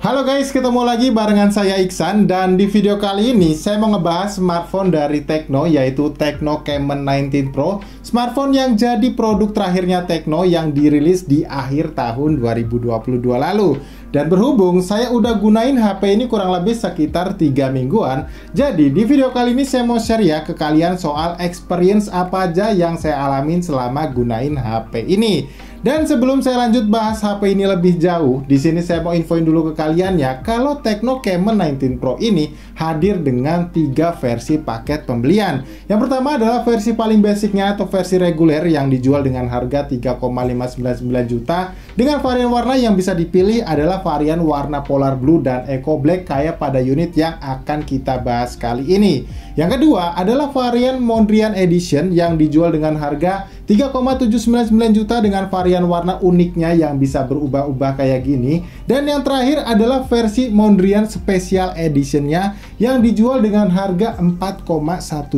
Halo guys, ketemu lagi barengan saya Iksan, dan di video kali ini saya mau ngebahas smartphone dari Tecno, yaitu Tecno Camon 19 Pro, smartphone yang jadi produk terakhirnya Tecno yang dirilis di akhir tahun 2022 lalu. Dan berhubung saya udah gunain HP ini kurang lebih sekitar 3 mingguan, jadi di video kali ini saya mau share ya ke kalian soal experience apa aja yang saya alamin selama gunain HP ini. Dan sebelum saya lanjut bahas HP ini lebih jauh, di sini saya mau infoin dulu ke kalian ya, kalau Tecno Camon 19 Pro ini hadir dengan 3 versi paket pembelian. Yang pertama adalah versi paling basicnya atau versi reguler yang dijual dengan harga 3,599 juta dengan varian warna yang bisa dipilih adalah varian warna polar blue dan eco black kayak pada unit yang akan kita bahas kali ini. Yang kedua adalah varian Mondrian Edition yang dijual dengan harga 3,799 juta dengan varian warna uniknya yang bisa berubah-ubah kayak gini. Dan yang terakhir adalah versi Mondrian Special Editionnya yang dijual dengan harga 4,1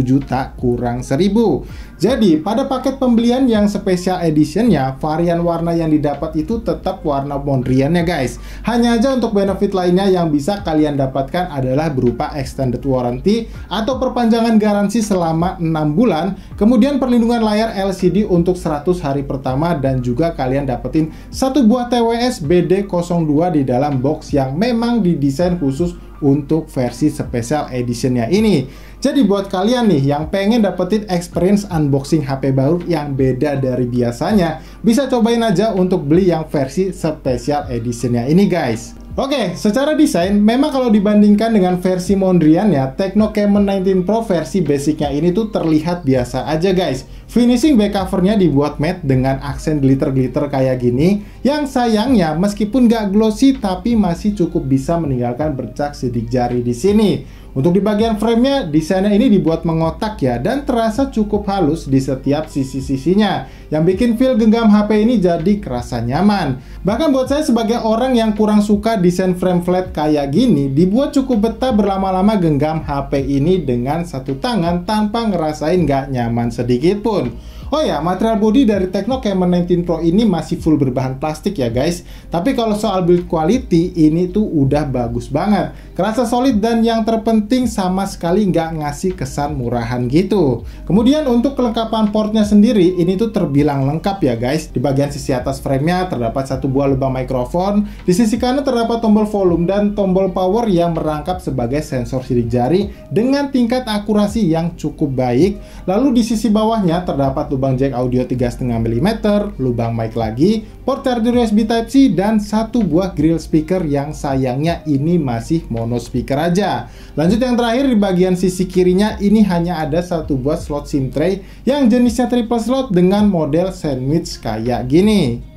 juta kurang 1000. Jadi pada paket pembelian yang Special Editionnya, varian warna yang didapat itu tetap warna Mondriannya guys. Hanya aja untuk benefit lainnya yang bisa kalian dapatkan adalah berupa extended warranty atau perpanjangan garansi selama 6 bulan, kemudian perlindungan layar LCD untuk 100 hari pertama, dan juga kalian dapetin 1 buah TWS BD02 di dalam box yang memang didesain khusus untuk versi special editionnya ini. Jadi buat kalian nih yang pengen dapetin experience unboxing HP baru yang beda dari biasanya, bisa cobain aja untuk beli yang versi special editionnya ini guys. Oke, secara desain, memang kalau dibandingkan dengan versi Mondrian ya, Tecno Camon 19 Pro versi basicnya ini tuh terlihat biasa aja guys. Finishing back covernya dibuat matte dengan aksen glitter-glitter kayak gini, yang sayangnya meskipun gak glossy tapi masih cukup bisa meninggalkan bercak sidik jari di sini. Untuk di bagian framenya, desainnya ini dibuat mengotak ya, dan terasa cukup halus di setiap sisi-sisinya, yang bikin feel genggam HP ini jadi kerasa nyaman. Bahkan buat saya sebagai orang yang kurang suka desain frame flat kayak gini, dibuat cukup betah berlama-lama genggam HP ini dengan satu tangan tanpa ngerasain gak nyaman sedikit pun. Oh ya, material body dari Tecno Camon 19 Pro ini masih full berbahan plastik ya guys. Tapi kalau soal build quality, ini tuh udah bagus banget. Kerasa solid, dan yang terpenting sama sekali nggak ngasih kesan murahan gitu. Kemudian untuk kelengkapan portnya sendiri, ini tuh terbilang lengkap ya guys. Di bagian sisi atas framenya terdapat 1 buah lubang mikrofon. Di sisi kanan terdapat tombol volume dan tombol power yang merangkap sebagai sensor sidik jari dengan tingkat akurasi yang cukup baik. Lalu di sisi bawahnya terdapat lubang jack audio 3,5 mm, lubang mic lagi, port charger USB Type-C, dan 1 buah grill speaker yang sayangnya ini masih mono speaker aja. Lanjut yang terakhir, di bagian sisi kirinya ini hanya ada 1 buah slot SIM tray yang jenisnya triple slot dengan model sandwich kayak gini.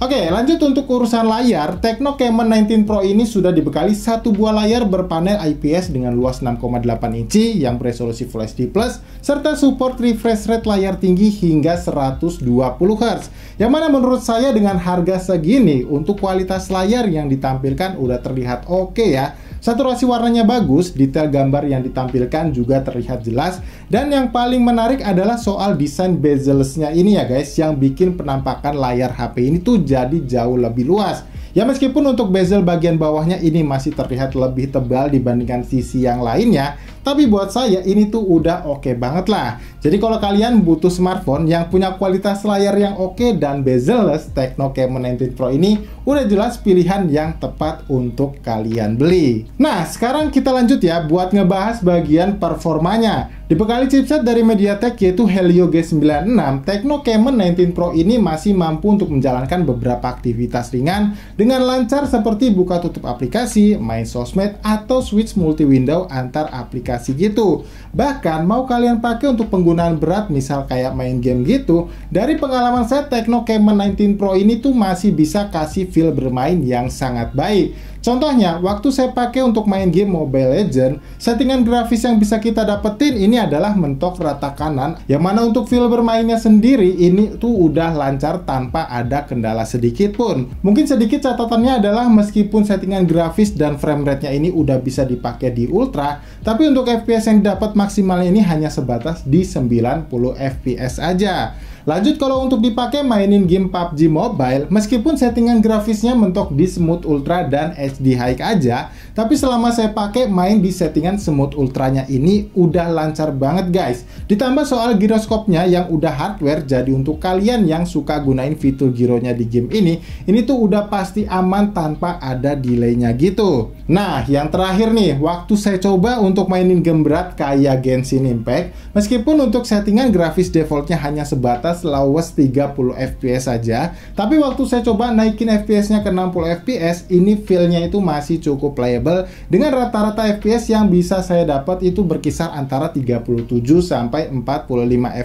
Oke, lanjut untuk urusan layar, Tecno Camon 19 Pro ini sudah dibekali 1 buah layar berpanel IPS dengan luas 6,8 inci yang beresolusi Full HD+, serta support refresh rate layar tinggi hingga 120 Hz. Yang mana menurut saya dengan harga segini, untuk kualitas layar yang ditampilkan udah terlihat oke ya. Saturasi warnanya bagus, detail gambar yang ditampilkan juga terlihat jelas, dan yang paling menarik adalah soal desain bezelsnya ini ya guys, yang bikin penampakan layar HP ini tuh jadi jauh lebih luas. Ya meskipun untuk bezel bagian bawahnya ini masih terlihat lebih tebal dibandingkan sisi yang lainnya, tapi buat saya ini tuh udah oke banget lah. Jadi kalau kalian butuh smartphone yang punya kualitas layar yang oke dan bezel-less, Tecno Camon 19 Pro ini udah jelas pilihan yang tepat untuk kalian beli. Nah sekarang kita lanjut ya buat ngebahas bagian performanya. Dibekali chipset dari Mediatek yaitu Helio G96, Tecno Camon 19 Pro ini masih mampu untuk menjalankan beberapa aktivitas ringan dengan lancar seperti buka tutup aplikasi, main sosmed, atau switch multi-window antar aplikasi gitu. Bahkan mau kalian pakai untuk penggunaan berat misal kayak main game gitu, dari pengalaman saya Tecno Camon 19 Pro ini tuh masih bisa kasih feel bermain yang sangat baik. Contohnya, waktu saya pakai untuk main game Mobile Legend, settingan grafis yang bisa kita dapetin ini adalah mentok rata kanan, yang mana untuk feel bermainnya sendiri ini tuh udah lancar tanpa ada kendala sedikit pun. Mungkin sedikit catatannya adalah meskipun settingan grafis dan frame rate-nya ini udah bisa dipakai di ultra, tapi untuk FPS yang dapat maksimalnya ini hanya sebatas di 90 FPS aja. Lanjut kalau untuk dipakai mainin game PUBG Mobile, meskipun settingan grafisnya mentok di Smooth Ultra dan HD High aja, tapi selama saya pakai main di settingan Smooth Ultranya ini udah lancar banget guys. Ditambah soal giroskopnya yang udah hardware, jadi untuk kalian yang suka gunain fitur gironya di game ini tuh udah pasti aman tanpa ada delaynya gitu. Nah, yang terakhir nih, waktu saya coba untuk mainin game berat kayak Genshin Impact, meskipun untuk settingan grafis defaultnya hanya sebatas lowest 30 fps saja, tapi waktu saya coba naikin fps-nya ke 60 fps, ini feel-nya itu masih cukup playable dengan rata-rata fps yang bisa saya dapat itu berkisar antara 37 sampai 45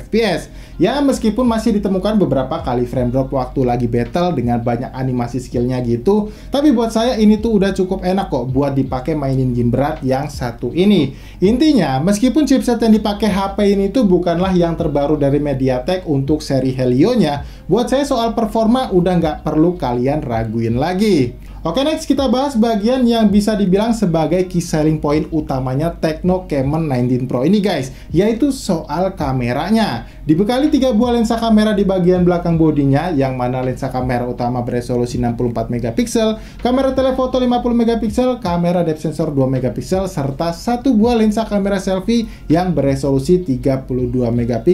fps. Ya, meskipun masih ditemukan beberapa kali frame drop waktu lagi battle dengan banyak animasi skillnya gitu, tapi buat saya ini tuh udah cukup enak kok buat dipakai mainin game berat yang satu ini. Intinya, meskipun chipset yang dipakai HP ini tuh bukanlah yang terbaru dari Mediatek untuk seri Helio-nya, buat saya soal performa udah nggak perlu kalian raguin lagi. Oke, next kita bahas bagian yang bisa dibilang sebagai key selling point utamanya Tecno Camon 19 Pro ini guys, yaitu soal kameranya. Dibekali 3 buah lensa kamera di bagian belakang bodinya, yang mana lensa kamera utama beresolusi 64 MP, kamera telefoto 50 MP, kamera depth sensor 2 MP, serta 1 buah lensa kamera selfie yang beresolusi 32 MP.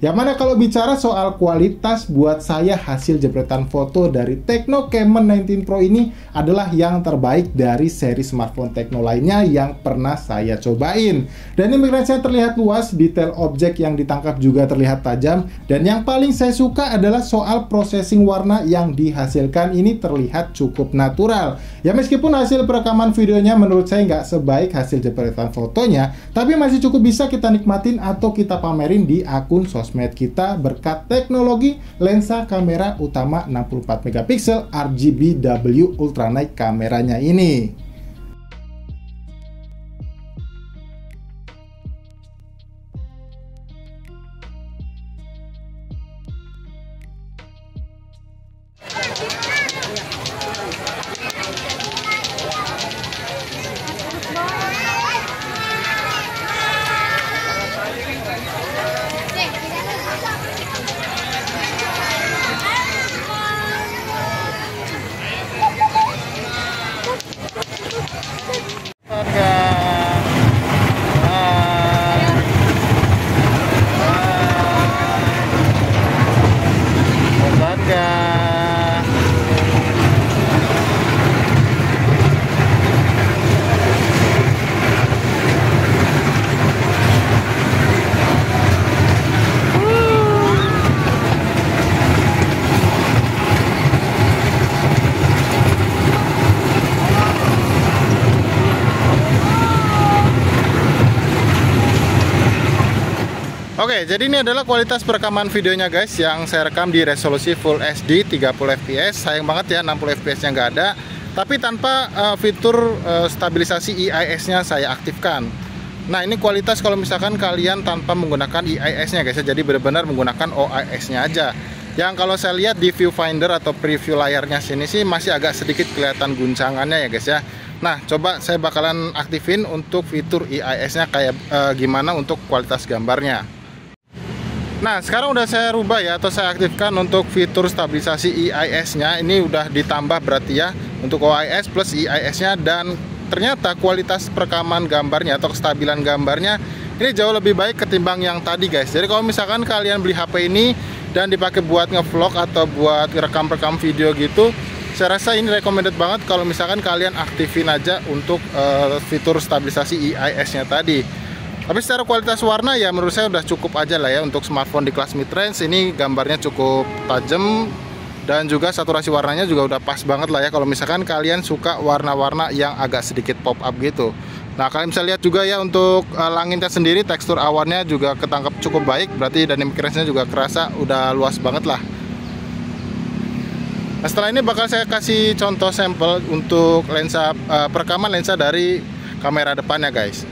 Yang mana kalau bicara soal kualitas, buat saya hasil jepretan foto dari Tecno Camon 19 Pro ini adalah yang terbaik dari seri smartphone Tecno lainnya yang pernah saya cobain. Dynamic range-nya terlihat luas, detail objek yang ditangkap juga terlihat tajam, dan yang paling saya suka adalah soal processing warna yang dihasilkan ini terlihat cukup natural. Ya, meskipun hasil perekaman videonya menurut saya nggak sebaik hasil jepretan fotonya, tapi masih cukup bisa kita nikmatin atau kita pamerin di akun sosmed kita berkat teknologi lensa kamera utama 64 MP RGBW Ultra Night kameranya ini. Oke, jadi ini adalah kualitas perekaman videonya guys, yang saya rekam di resolusi Full HD 30 fps. Sayang banget ya 60 fps nya nggak ada, tapi tanpa fitur stabilisasi EIS nya saya aktifkan. Nah, ini kualitas kalau misalkan kalian tanpa menggunakan EIS nya guys, jadi benar-benar menggunakan OIS nya aja. Yang kalau saya lihat di viewfinder atau preview layarnya sini sih masih agak sedikit kelihatan guncangannya ya guys ya. Nah, coba saya bakalan aktifin untuk fitur EIS nya kayak gimana untuk kualitas gambarnya. Nah, sekarang udah saya rubah ya, atau saya aktifkan untuk fitur stabilisasi EIS-nya. Ini udah ditambah berarti ya, untuk OIS plus EIS-nya, dan ternyata kualitas perekaman gambarnya atau kestabilan gambarnya ini jauh lebih baik ketimbang yang tadi guys. Jadi kalau misalkan kalian beli HP ini dan dipakai buat ngevlog atau buat rekam-rekam video gitu, saya rasa ini recommended banget kalau misalkan kalian aktifin aja untuk fitur stabilisasi EIS-nya tadi. Tapi secara kualitas warna ya menurut saya udah cukup aja lah ya untuk smartphone di kelas mid-range. Ini gambarnya cukup tajam dan juga saturasi warnanya juga udah pas banget lah ya kalau misalkan kalian suka warna-warna yang agak sedikit pop up gitu. Nah, kalian bisa lihat juga ya untuk langitnya sendiri, tekstur awannya juga ketangkap cukup baik, berarti dynamic range-nya juga kerasa udah luas banget lah. Nah, setelah ini bakal saya kasih contoh sampel untuk lensa perekaman lensa dari kamera depannya guys.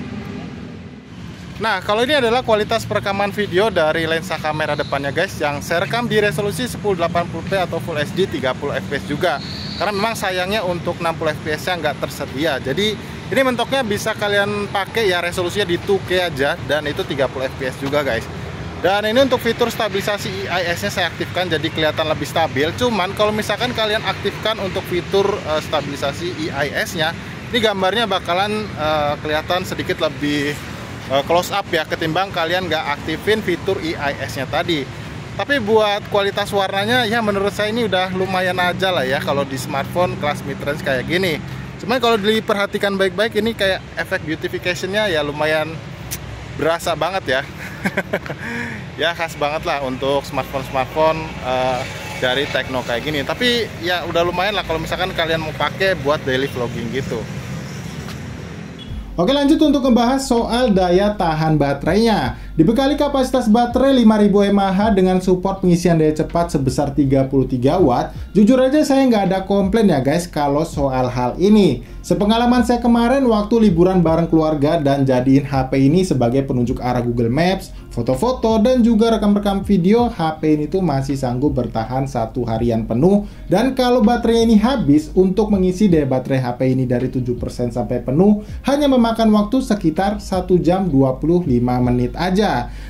Nah, kalau ini adalah kualitas perekaman video dari lensa kamera depannya guys, yang saya rekam di resolusi 1080p atau Full HD 30 fps juga, karena memang sayangnya untuk 60 fps nya nggak tersedia. Jadi ini mentoknya bisa kalian pakai ya resolusinya di 2K aja, dan itu 30 fps juga guys. Dan ini untuk fitur stabilisasi HiOS-nya saya aktifkan jadi kelihatan lebih stabil. Cuman kalau misalkan kalian aktifkan untuk fitur stabilisasi HiOS-nya, ini gambarnya bakalan kelihatan sedikit lebih close up ya, ketimbang kalian nggak aktifin fitur HiOS-nya tadi. Tapi buat kualitas warnanya ya menurut saya ini udah lumayan aja lah ya kalau di smartphone kelas mid-range kayak gini. Cuman kalau diperhatikan baik-baik ini kayak efek beautification-nya ya lumayan berasa banget ya. Ya khas banget lah untuk smartphone-smartphone dari Tecno kayak gini. Tapi ya udah lumayan lah kalau misalkan kalian mau pakai buat daily vlogging gitu. Oke, lanjut untuk membahas soal daya tahan baterainya. Dibekali kapasitas baterai 5000 mAh dengan support pengisian daya cepat sebesar 33 watt, jujur aja saya nggak ada komplain ya guys kalau soal hal ini. Sepengalaman saya kemarin waktu liburan bareng keluarga dan jadiin HP ini sebagai penunjuk arah Google Maps, foto-foto, dan juga rekam-rekam video, HP ini tuh masih sanggup bertahan satu harian penuh. Dan kalau baterai ini habis, untuk mengisi daya baterai HP ini dari 7% sampai penuh hanya memakan waktu sekitar 1 jam 25 menit aja.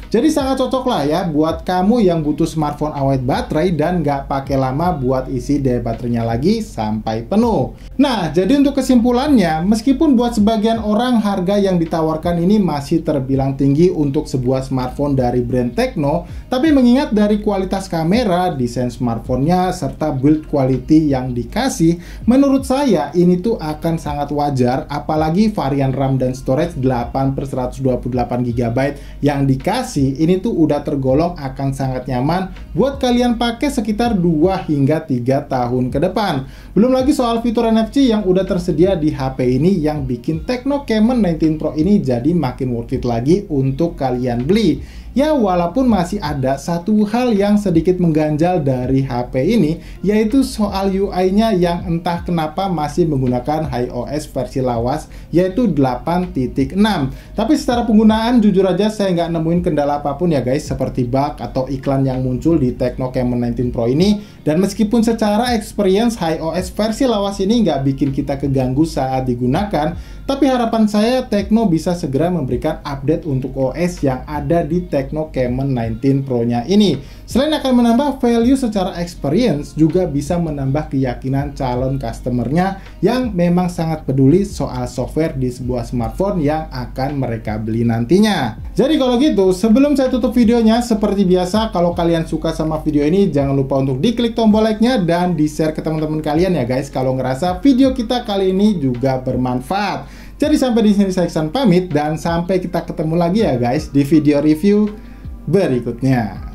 Jadi sangat cocok lah ya buat kamu yang butuh smartphone awet baterai dan nggak pakai lama buat isi daya baterainya lagi sampai penuh. Nah, jadi untuk kesimpulannya, meskipun buat sebagian orang harga yang ditawarkan ini masih terbilang tinggi untuk sebuah smartphone dari brand Tecno, tapi mengingat dari kualitas kamera, desain smartphone-nya, serta build quality yang dikasih, menurut saya ini tuh akan sangat wajar, apalagi varian RAM dan storage 8/128GB yang dikasih ini tuh udah tergolong akan sangat nyaman buat kalian pakai sekitar 2 hingga 3 tahun ke depan. Belum lagi soal fitur NFC yang udah tersedia di HP ini yang bikin Tecno Camon 19 Pro ini jadi makin worth it lagi untuk kalian beli. Ya, walaupun masih ada satu hal yang sedikit mengganjal dari HP ini, yaitu soal UI-nya yang entah kenapa masih menggunakan HiOS versi lawas, yaitu 8.6. Tapi secara penggunaan, jujur aja saya nggak nemuin kendala apapun ya guys, seperti bug atau iklan yang muncul di Tecno Camon 19 Pro ini. Dan meskipun secara experience HiOS versi lawas ini nggak bikin kita keganggu saat digunakan, tapi harapan saya Tecno bisa segera memberikan update untuk OS yang ada di Tecno Camon 19 Pro-nya ini. Selain akan menambah value secara experience, juga bisa menambah keyakinan calon customer-nya yang memang sangat peduli soal software di sebuah smartphone yang akan mereka beli nantinya. Jadi kalau gitu, sebelum saya tutup videonya, seperti biasa kalau kalian suka sama video ini, jangan lupa untuk diklik tombol like-nya dan di-share ke teman-teman kalian ya guys kalau ngerasa video kita kali ini juga bermanfaat. Jadi sampai di sini saya Iksan pamit dan sampai kita ketemu lagi ya guys di video review berikutnya.